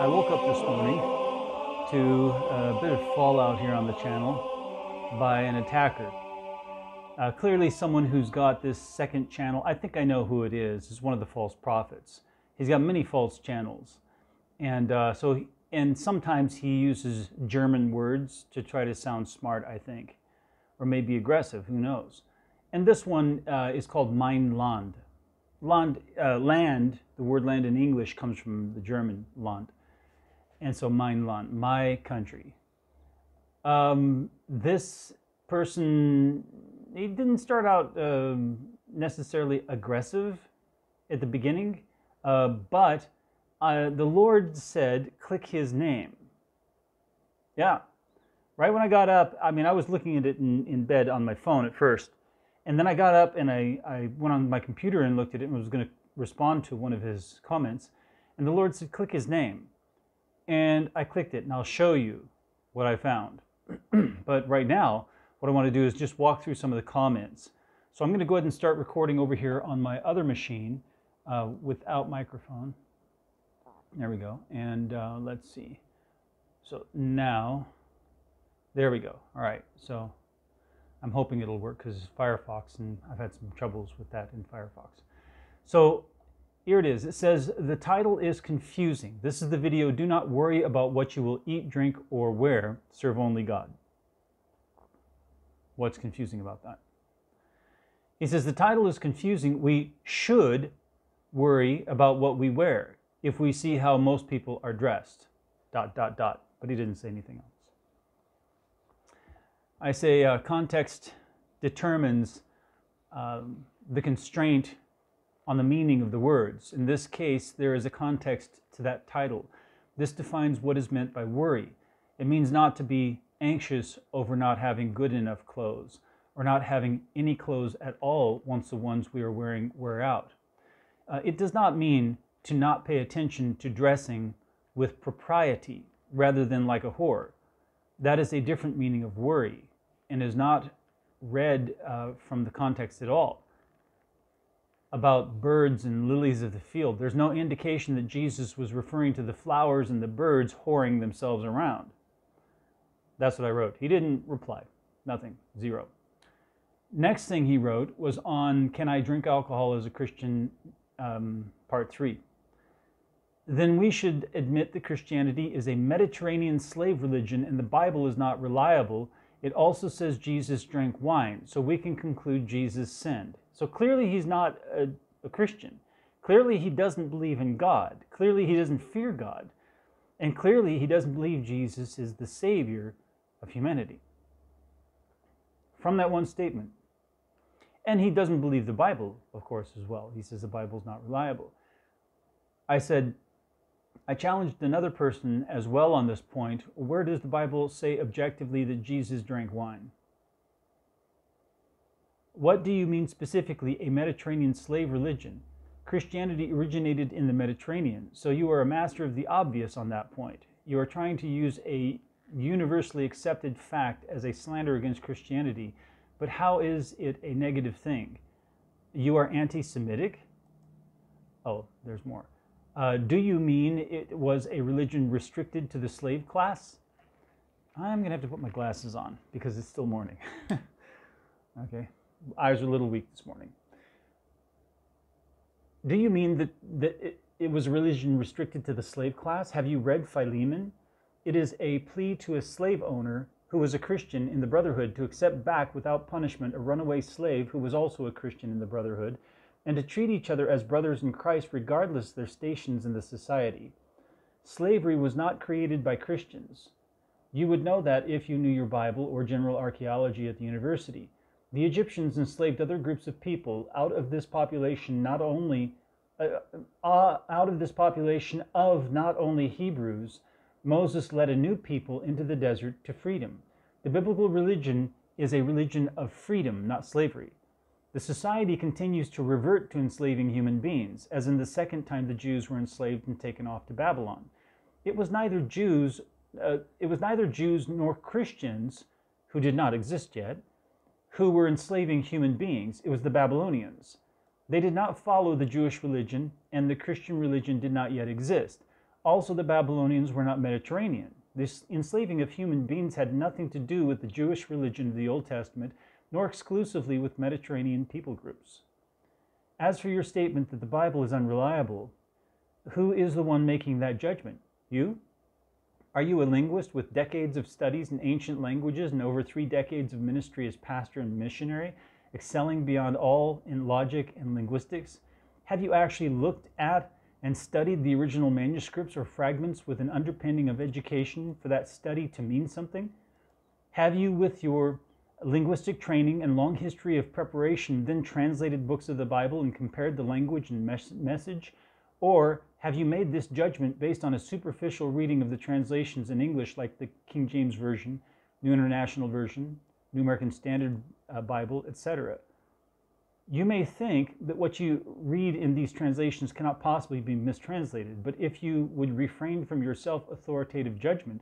I woke up this morning to a bit of fallout here on the channel by an attacker. Clearly someone who's got this second channel. I think I know who it is. It's one of the false prophets. He's got many false channels. And sometimes he uses German words to try to sound smart, I think. Or maybe aggressive, who knows. And this one is called Mein Land. Land, the word land in English comes from the German Land. And so Mein Land, my country. This person, he didn't start out necessarily aggressive at the beginning, but the Lord said, click his name. Yeah. Right when I got up, I mean, I was looking at it in bed on my phone at first. And then I got up and I went on my computer and looked at it and was going to respond to one of his comments. And the Lord said, click his name. And I clicked it, and I'll show you what I found. But right now, what I want to do is just walk through some of the comments. So I'm going to go ahead and start recording over here on my other machine without microphone. There we go. And let's see. So now, there we go. All right. So I'm hoping it'll work because Firefox, and I've had some troubles with that in Firefox. So here it is. It says, the title is confusing. This is the video. Do not worry about what you will eat, drink, or wear. Serve only God. What's confusing about that? He says, the title is confusing. We should worry about what we wear if we see how most people are dressed. ... But he didn't say anything else. I say context determines the constraint on the meaning of the words. In this case, there is a context to that title. This defines what is meant by worry. It means not to be anxious over not having good enough clothes, or not having any clothes at all once the ones we are wearing wear out. It does not mean to not pay attention to dressing with propriety, rather than like a whore. That is a different meaning of worry, and is not read from the context at all. About birds and lilies of the field, there's no indication that Jesus was referring to the flowers and the birds whoring themselves around. That's what I wrote. He didn't reply. Nothing. Zero. Next thing he wrote was on Can I Drink Alcohol as a Christian, Part 3. Then we should admit that Christianity is a Mediterranean slave religion and the Bible is not reliable. It also says Jesus drank wine, so we can conclude Jesus sinned. So clearly he's not a Christian. Clearly he doesn't believe in God. Clearly he doesn't fear God. And clearly he doesn't believe Jesus is the Savior of humanity. From that one statement. And he doesn't believe the Bible, of course, as well. He says the Bible's not reliable. I said, I challenged another person as well on this point. Where does the Bible say objectively that Jesus drank wine? What do you mean specifically, a Mediterranean slave religion? Christianity originated in the Mediterranean, so you are a master of the obvious on that point. You are trying to use a universally accepted fact as a slander against Christianity, but how is it a negative thing? You are anti-Semitic? Oh, there's more. Do you mean it was a religion restricted to the slave class? I'm going to have to put my glasses on because it's still morning. Okay, eyes are a little weak this morning. Do you mean that it was a religion restricted to the slave class? Have you read Philemon? It is a plea to a slave owner who was a Christian in the Brotherhood to accept back without punishment a runaway slave who was also a Christian in the Brotherhood, and to treat each other as brothers in Christ regardless of their stations in the society. Slavery was not created by Christians. You would know that if you knew your Bible or general archaeology at the university. The Egyptians enslaved other groups of people out of this population of not only Hebrews, Moses led a new people into the desert to freedom. The biblical religion is a religion of freedom, not slavery. The society continues to revert to enslaving human beings, as in the second time the Jews were enslaved and taken off to Babylon. It was neither Jews nor Christians, who did not exist yet, who were enslaving human beings. It was the Babylonians. They did not follow the Jewish religion, and the Christian religion did not yet exist. Also, the Babylonians were not Mediterranean. This enslaving of human beings had nothing to do with the Jewish religion of the Old Testament, nor exclusively with Mediterranean people groups. As for your statement that the Bible is unreliable, who is the one making that judgment? You? Are you a linguist with decades of studies in ancient languages and over 3 decades of ministry as pastor and missionary, excelling beyond all in logic and linguistics? Have you actually looked at and studied the original manuscripts or fragments with an underpinning of education for that study to mean something? Have you, with your linguistic training and long history of preparation, then translated books of the Bible and compared the language and message? Or have you made this judgment based on a superficial reading of the translations in English, like the King James Version, New International Version, New American Standard Bible, etc.? You may think that what you read in these translations cannot possibly be mistranslated, but if you would refrain from your self-authoritative judgment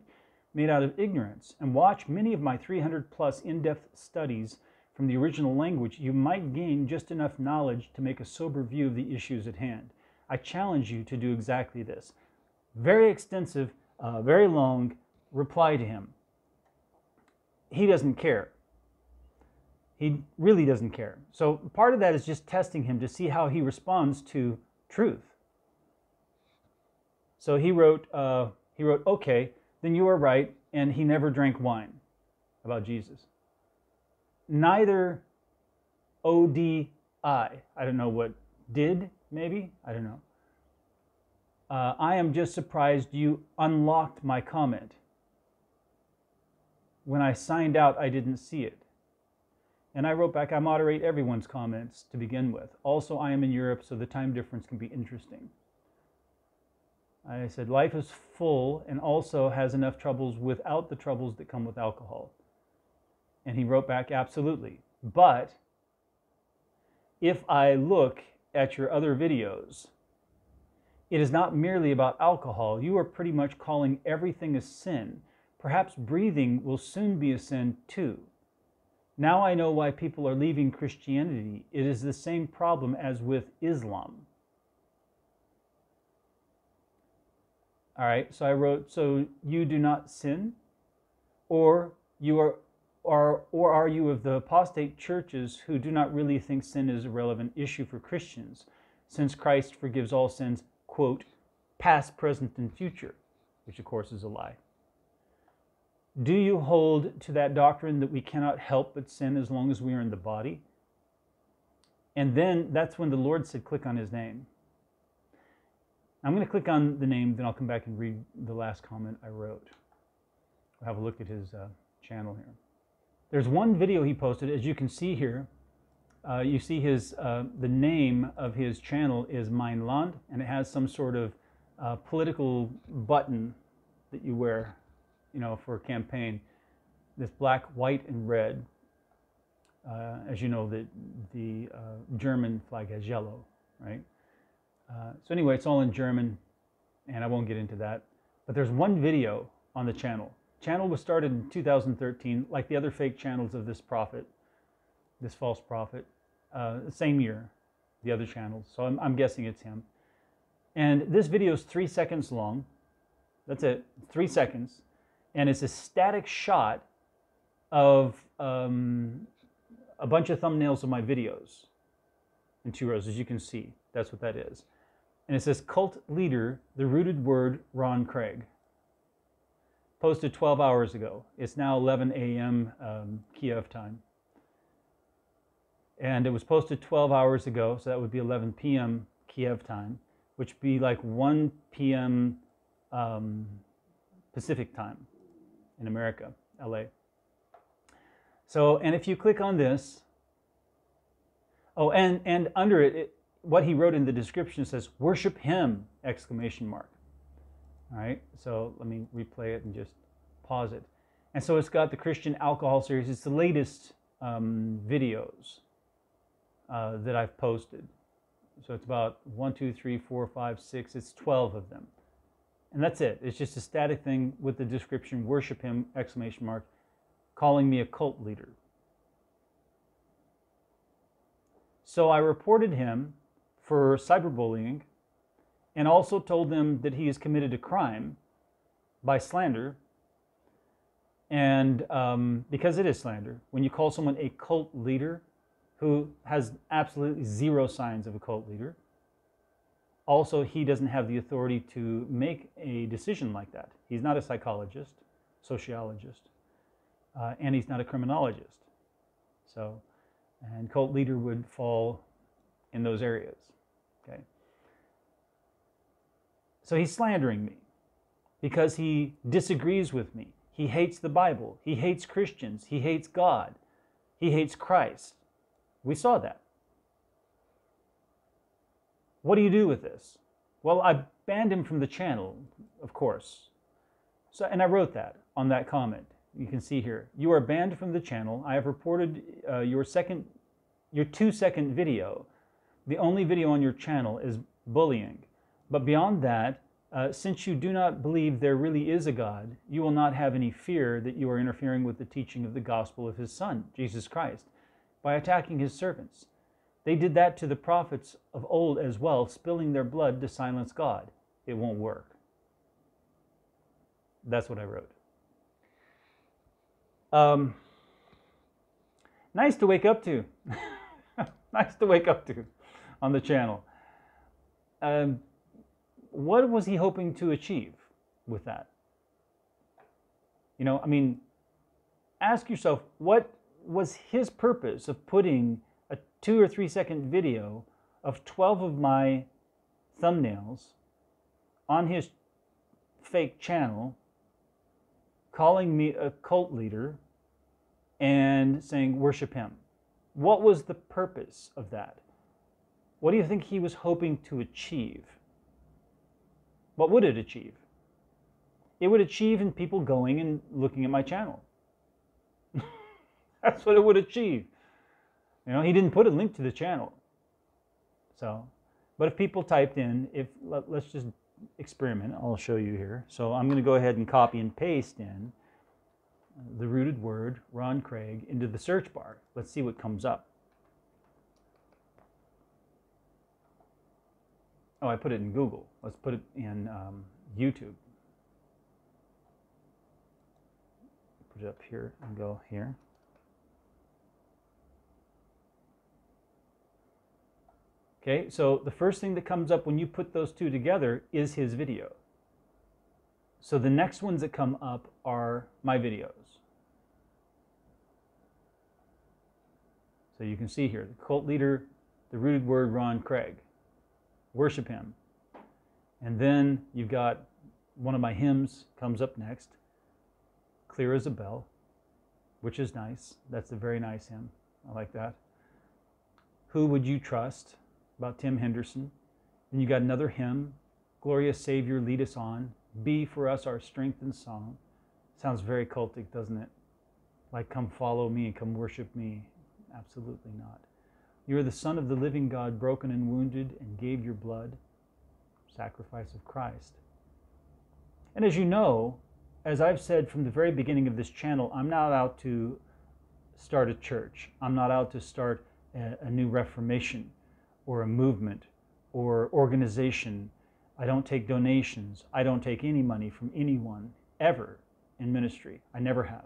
made out of ignorance and watch many of my 300-plus in-depth studies from the original language, you might gain just enough knowledge to make a sober view of the issues at hand. I challenge you to do exactly this. Very extensive, very long reply to him. He doesn't care. He really doesn't care. So part of that is just testing him to see how he responds to truth. So he wrote, okay, then you are right, and he never drank wine, about Jesus. Neither O-D-I, I don't know what, did, maybe? I don't know. I am just surprised you unlocked my comment. When I signed out, I didn't see it. And I wrote back, I moderate everyone's comments to begin with. Also, I am in Europe, so the time difference can be interesting. I said, life is full and also has enough troubles without the troubles that come with alcohol. And he wrote back, absolutely. But if I look at your other videos, it is not merely about alcohol. You are pretty much calling everything a sin. Perhaps breathing will soon be a sin too. Now I know why people are leaving Christianity. It is the same problem as with Islam. All right, so I wrote, so you do not sin? Or are you of the apostate churches who do not really think sin is a relevant issue for Christians, since Christ forgives all sins, quote, past, present, and future, which of course is a lie. Do you hold to that doctrine that we cannot help but sin as long as we are in the body? And then that's when the Lord said, click on his name. I'm going to click on the name, then I'll come back and read the last comment I wrote. We'll have a look at his channel here. There's one video he posted, as you can see here. You see his the name of his channel is Mein Land, and it has some sort of political button that you wear, you know, for a campaign, this black, white, and red. As you know, the German flag has yellow, right? So anyway, it's all in German, and I won't get into that. But there's one video on the channel. Channel was started in 2013, like the other fake channels of this prophet, this false prophet, same year, the other channels. So I'm guessing it's him. And this video is 3 seconds long. That's it, 3 seconds. And it's a static shot of a bunch of thumbnails of my videos in 2 rows, as you can see. That's what that is. And it says, Cult Leader, The Rooted Word, Ron Craig. Posted 12 hours ago. It's now 11 a.m. Kiev time. And it was posted 12 hours ago, so that would be 11 p.m. Kiev time, which would be like 1 p.m. Pacific time in America, LA. So, and if you click on this, oh, and under it, what he wrote in the description says, worship him, exclamation mark. All right, so let me replay it and just pause it. And so it's got the Christian alcohol series. It's the latest videos that I've posted. So it's about 1, 2, 3, 4, 5, 6. It's 12 of them. And that's it. It's just a static thing with the description, worship him, exclamation mark, calling me a cult leader. So I reported him for cyberbullying and also told them that he has committed a crime by slander. And because it is slander, when you call someone a cult leader who has absolutely zero signs of a cult leader, also he doesn't have the authority to make a decision like that. He's not a psychologist, sociologist, and he's not a criminologist. So, and cult leader would fall in those areas, okay? So he's slandering me because he disagrees with me. He hates the Bible. He hates Christians. He hates God. He hates Christ. We saw that. What do you do with this? Well, I banned him from the channel, of course. So, and I wrote that on that comment. You can see here. You are banned from the channel. I have reported your 2-second video. The only video on your channel is bullying. But beyond that, since you do not believe there really is a God, you will not have any fear that you are interfering with the teaching of the gospel of his Son, Jesus Christ, by attacking his servants. They did that to the prophets of old as well, spilling their blood to silence God. It won't work. That's what I wrote. Nice to wake up to. Nice to wake up to on the channel. What was he hoping to achieve with that? You know, I mean, ask yourself, what was his purpose of putting a 2 or 3 second video of 12 of my thumbnails on his fake channel, calling me a cult leader and saying, worship him? What was the purpose of that? What do you think he was hoping to achieve? What would it achieve? It would achieve in people going and looking at my channel. That's what it would achieve. You know, he didn't put a link to the channel. So, but if people typed in, let's just experiment. I'll show you here. So I'm going to go ahead and copy and paste in The Rooted Word, Ron Craig, into the search bar. Let's see what comes up. Oh, I put it in Google. Let's put it in YouTube. Put it up here and go here. Okay, so the first thing that comes up when you put those two together is his video. So the next ones that come up are my videos. So you can see here, the cult leader, The Rooted Word, Ron Craig. Worship him. And then you've got one of my hymns comes up next, Clear as a Bell, which is nice. That's a very nice hymn. I like that. Who Would You Trust, about Tim Henderson. Then you got another hymn, Glorious Savior, Lead Us On. Be for us our strength and song. Sounds very cultic, doesn't it? Like, come follow me, come worship me. Absolutely not. You are the Son of the living God, broken and wounded, and gave your blood, sacrifice of Christ. And as you know, as I've said from the very beginning of this channel, I'm not out to start a church. I'm not out to start a new reformation or a movement or organization. I don't take donations. I don't take any money from anyone ever in ministry. I never have.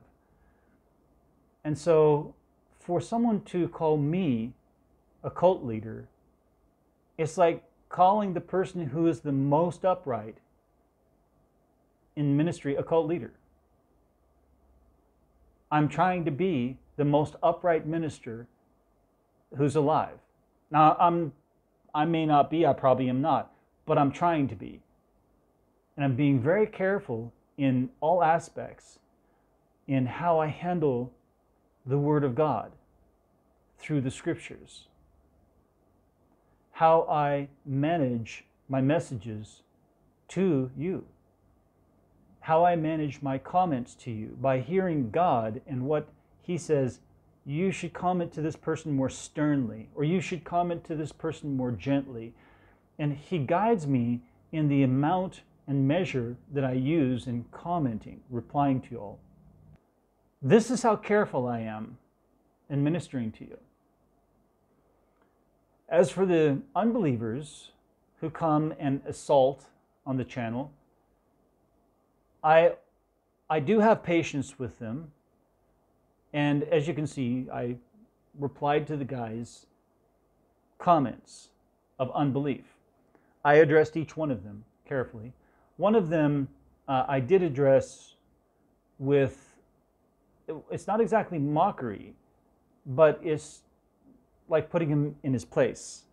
And so for someone to call me a cult leader, it's like calling the person who is the most upright in ministry a cult leader. I'm trying to be the most upright minister who's alive. Now, I may not be, I probably am not, but I'm trying to be. And I'm being very careful in all aspects in how I handle the Word of God through the Scriptures, how I manage my messages to you, how I manage my comments to you by hearing God and what he says. You should comment to this person more sternly, or you should comment to this person more gently. And he guides me in the amount and measure that I use in commenting, replying to you all. This is how careful I am in ministering to you. As for the unbelievers who come and assault on the channel. I do have patience with them, and as you can see, I replied to the guy's comments of unbelief. I addressed each one of them carefully. One of them I did address with, it's not exactly mockery, but it's like putting him in his place,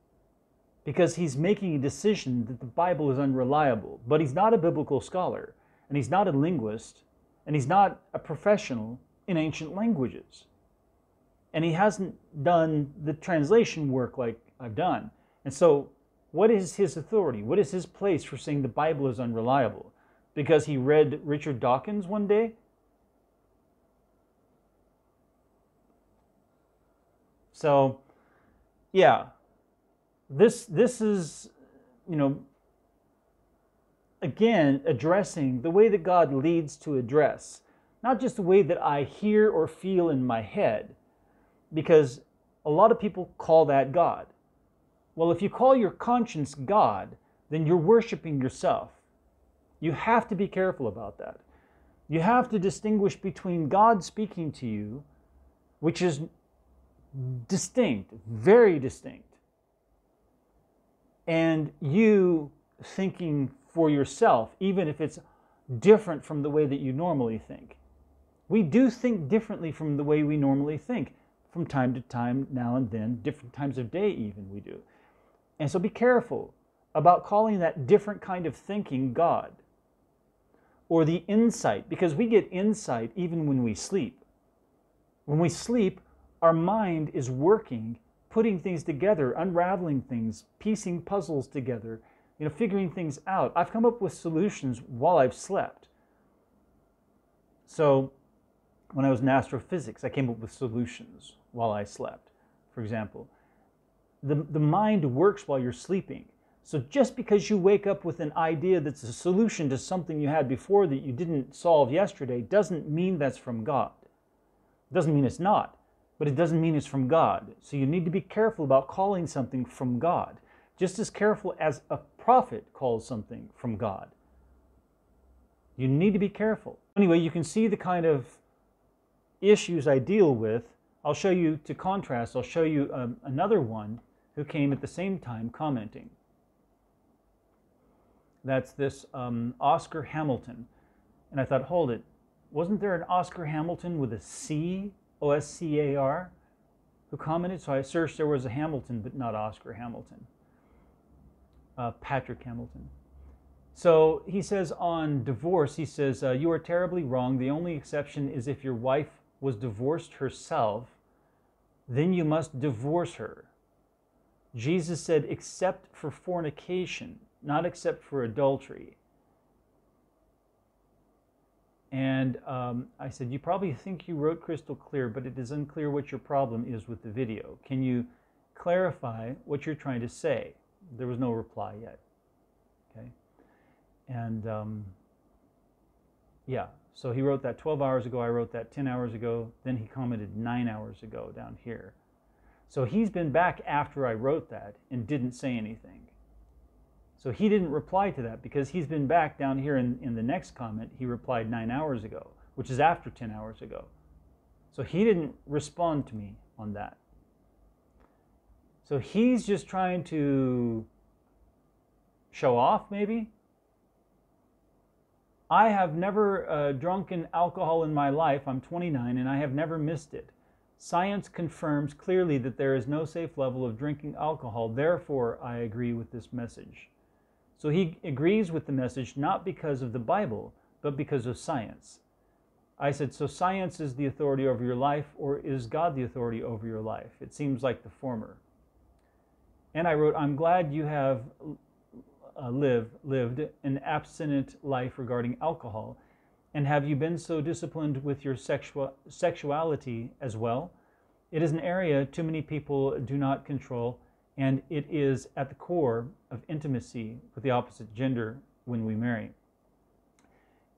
because he's making a decision that the Bible is unreliable, but he's not a biblical scholar, and he's not a linguist, and he's not a professional in ancient languages. And he hasn't done the translation work like I've done. And so what is his authority? What is his place for saying the Bible is unreliable? Because he read Richard Dawkins one day? So, yeah, this is, you know, again, addressing the way that God leads to address, not just the way that I hear or feel in my head, because a lot of people call that God. Well, if you call your conscience God, then you're worshiping yourself. You have to be careful about that. You have to distinguish between God speaking to you, which is distinct, very distinct, and you thinking for yourself, even if it's different from the way that you normally think. We do think differently from the way we normally think, from time to time, now and then, different times of day even we do. And so be careful about calling that different kind of thinking God, or the insight, because we get insight even when we sleep. When we sleep, our mind is working, putting things together, unraveling things, piecing puzzles together, you know, figuring things out. I've come up with solutions while I've slept. So when I was in astrophysics, I came up with solutions while I slept, for example. The mind works while you're sleeping. So just because you wake up with an idea that's a solution to something you had before that you didn't solve yesterday doesn't mean that's from God. It doesn't mean it's not, but it doesn't mean it's from God. So you need to be careful about calling something from God, just as careful as a prophet calls something from God. You need to be careful. Anyway, you can see the kind of issues I deal with. I'll show you, to contrast, I'll show you another one who came at the same time commenting. That's this Oscar Hamilton. And I thought, hold it, wasn't there an Oscar Hamilton with a C, O-S-C-A-R, who commented? So I searched, there was a Hamilton, but not Oscar Hamilton. Patrick Hamilton. So he says on divorce, he says, you are terribly wrong. The only exception is if your wife was divorced herself, then you must divorce her. Jesus said, except for fornication, not except for adultery. And I said, you probably think you wrote crystal clear, but it is unclear what your problem is with the video. Can you clarify what you're trying to say? There was no reply yet. Okay. And yeah, so he wrote that 12 hours ago, I wrote that 10 hours ago, then he commented 9 hours ago down here. So he's been back after I wrote that and didn't say anything. So he didn't reply to that because he's been back down here in the next comment. He replied 9 hours ago, which is after 10 hours ago. So he didn't respond to me on that. So he's just trying to show off, maybe. I have never drunken alcohol in my life. I'm 29 and I have never missed it. Science confirms clearly that there is no safe level of drinking alcohol. Therefore, I agree with this message. So he agrees with the message not because of the Bible, but because of science. I said, so science is the authority over your life, or is God the authority over your life? It seems like the former. And I wrote, I'm glad you have lived an abstinent life regarding alcohol, and have you been so disciplined with your sexuality as well? It is an area too many people do not control, and it is at the core of intimacy with the opposite gender when we marry.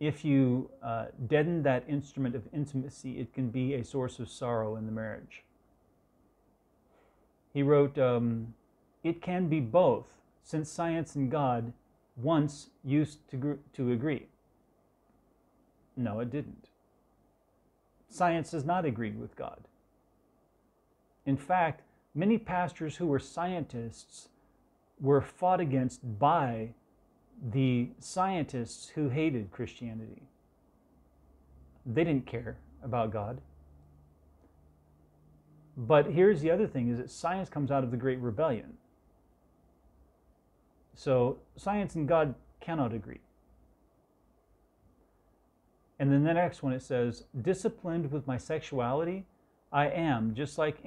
If you deaden that instrument of intimacy, it can be a source of sorrow in the marriage. He wrote, it can be both. since science and God once used to agree. No, it didn't. Science does not agree with God. In fact, many pastors who were scientists were fought against by the scientists who hated Christianity. They didn't care about God. But here's the other thing, is that science comes out of the Great Rebellion. So science and God cannot agree. And then the next one, it says, disciplined with my sexuality, I am just like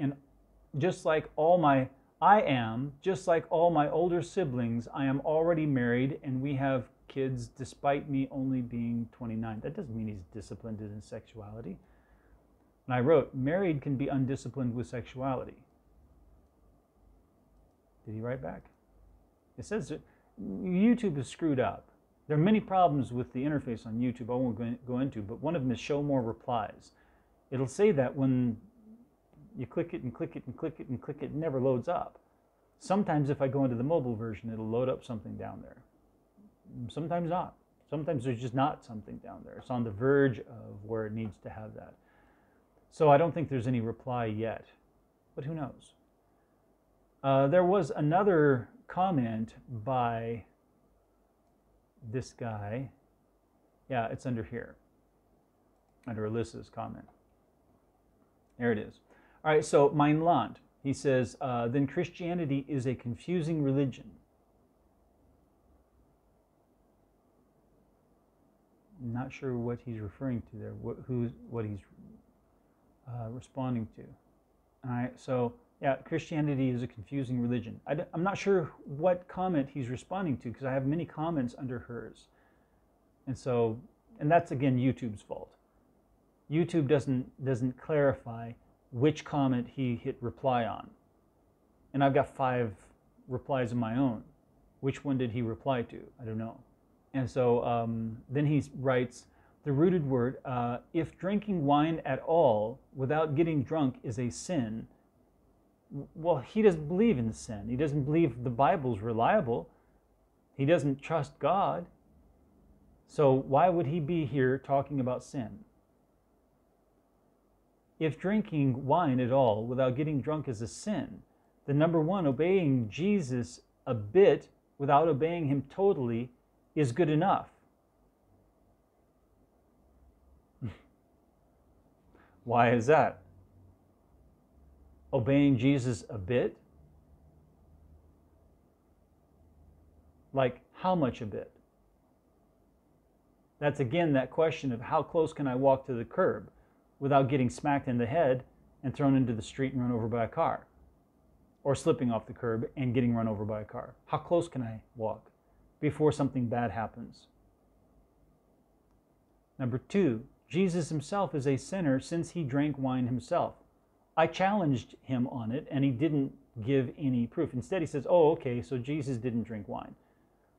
all my older siblings. I am already married and we have kids despite me only being 29. That doesn't mean he's disciplined in his sexuality. And I wrote, married can be undisciplined with sexuality. Did he write back? It says that YouTube is screwed up. There are many problems with the interface on YouTube I won't go into, but one of them is show more replies. It'll say that when you click it and click it and click it and click it, it never loads up. Sometimes if I go into the mobile version, it'll load up something down there. Sometimes not. Sometimes there's just not something down there. It's on the verge of where it needs to have that. So I don't think there's any reply yet, but who knows? There was another comment by this guy. Yeah, it's under here, under Alyssa's comment. There it is. All right, so Mein Land, he says, then Christianity is a confusing religion. I'm not sure what he's referring to there, what he's responding to. All right, so yeah, Christianity is a confusing religion. I'm not sure what comment he's responding to because I have many comments under hers. And so, and that's again YouTube's fault. YouTube doesn't clarify which comment he hit reply on. And I've got 5 replies of my own. Which one did he reply to? I don't know. And so then he writes, The Rooted Word, if drinking wine at all without getting drunk is a sin, well, he doesn't believe in sin. He doesn't believe the Bible's reliable. He doesn't trust God. So why would he be here talking about sin? If drinking wine at all without getting drunk is a sin, then number one, obeying Jesus a bit without obeying him totally is good enough. Why is that? Obeying Jesus a bit? Like, how much a bit? That's again that question of how close can I walk to the curb without getting smacked in the head and thrown into the street and run over by a car, or slipping off the curb and getting run over by a car. How close can I walk before something bad happens? Number two, Jesus himself is a sinner since he drank wine himself. I challenged him on it, and he didn't give any proof. Instead, he says, oh, okay, so Jesus didn't drink wine.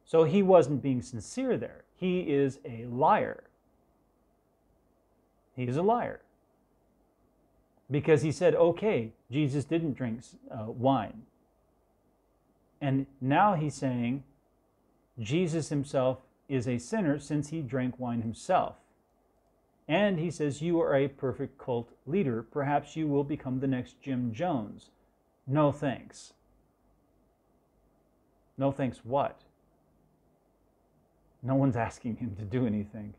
So he wasn't being sincere there. He is a liar. He is a liar. Because he said, okay, Jesus didn't drink wine. And now he's saying Jesus himself is a sinner since he drank wine himself. And he says, you are a perfect cult leader. Perhaps you will become the next Jim Jones. No thanks. No thanks what? No one's asking him to do anything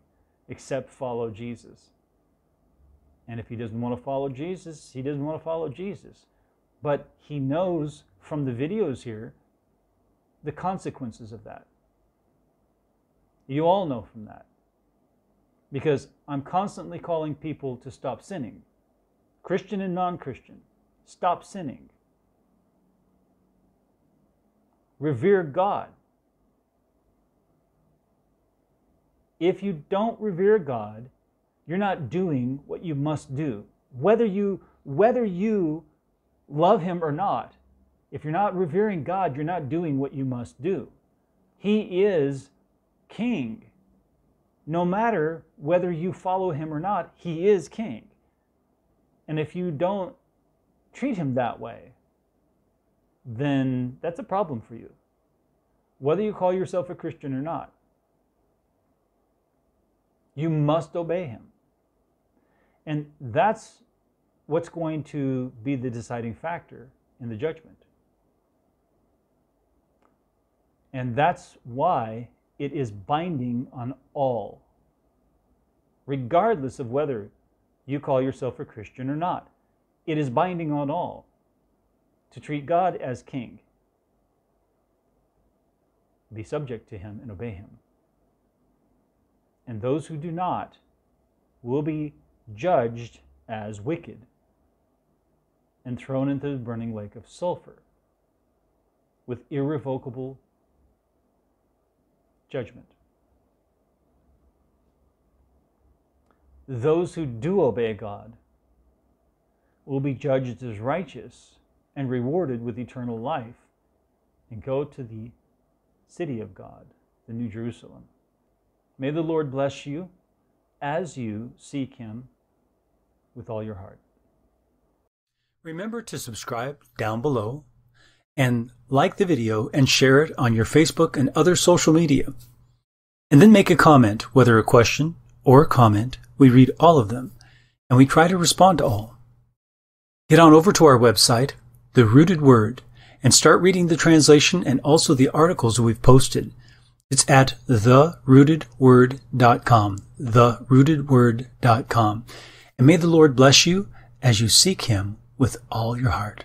except follow Jesus. And if he doesn't want to follow Jesus, he doesn't want to follow Jesus. But he knows from the videos here the consequences of that. You all know from that. Because I'm constantly calling people to stop sinning. Christian and non-Christian, stop sinning. Revere God. If you don't revere God, you're not doing what you must do. Whether you love him or not, if you're not revering God, you're not doing what you must do. He is king. No matter whether you follow him or not, he is king. And if you don't treat him that way, then that's a problem for you. whether you call yourself a Christian or not. You must obey him. And that's what's going to be the deciding factor in the judgment. And that's why it is binding on all, regardless of whether you call yourself a Christian or not. It is binding on all to treat God as king, be subject to him and obey him. And those who do not will be judged as wicked and thrown into the burning lake of sulfur with irrevocable judgment. Those who do obey God will be judged as righteous and rewarded with eternal life and go to the city of God, the New Jerusalem. May the Lord bless you as you seek him with all your heart. Remember to subscribe down below and like the video and share it on your Facebook and other social media. And then make a comment, whether a question or a comment. We read all of them and we try to respond to all. Get on over to our website, The Rooted Word, and start reading the translation and also the articles we've posted. It's at therootedword.com, therootedword.com. And may the Lord bless you as you seek him with all your heart.